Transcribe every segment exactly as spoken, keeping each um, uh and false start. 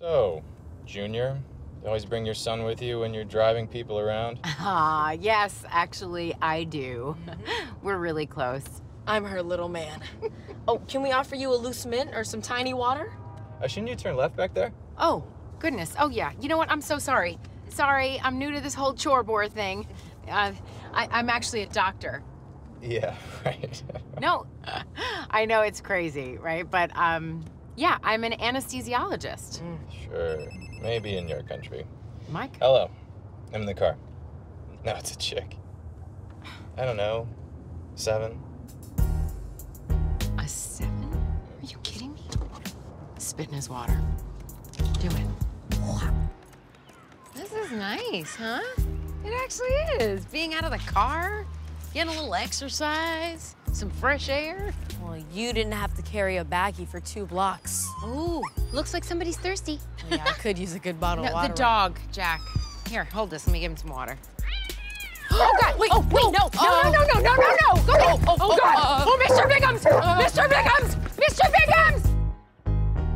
So, Junior, you always bring your son with you when you're driving people around? Ah, yes, actually, I do. We're really close. I'm her little man. Oh, can we offer you a loose mint or some tiny water? Uh, shouldn't you turn left back there? Oh, goodness. Oh, yeah. You know what? I'm so sorry. Sorry, I'm new to this whole ChoreBoar thing. Uh, I, I'm actually a doctor. Yeah, right. No, I know it's crazy, right? But, um, yeah, I'm an anesthesiologist. Mm. Sure. Maybe in your country. Mike? Hello. I'm in the car. No, it's a chick. I don't know. Seven. A seven? Are you kidding me? Spit in his water. Do it. This is nice, huh? It actually is. Being out of the car, getting a little exercise, some fresh air. Well, you didn't have to carry a baggie for two blocks. Ooh, looks like somebody's thirsty. Yeah, I could use a good bottle no, of water. The dog, Jack. Here, hold this. Let me give him some water. Oh, God. Wait, oh, wait, no. No, no, no, no, no, no, no. Go ahead. Oh, oh, oh, oh God. Uh, oh, Mister Biggums. Uh, Mister Biggums. Mister Biggums.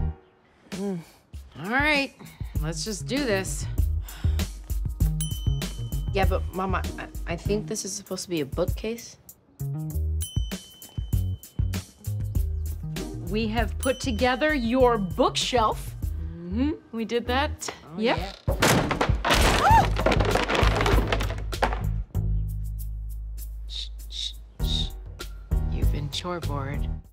Mm. All right, let's just do this. Yeah, but Mama, I, I think this is supposed to be a bookcase. We have put together your bookshelf. Mm-hmm. We did that. Oh, yep. Yeah. Ah! Shh, shh, shh. You've been ChoreBoard.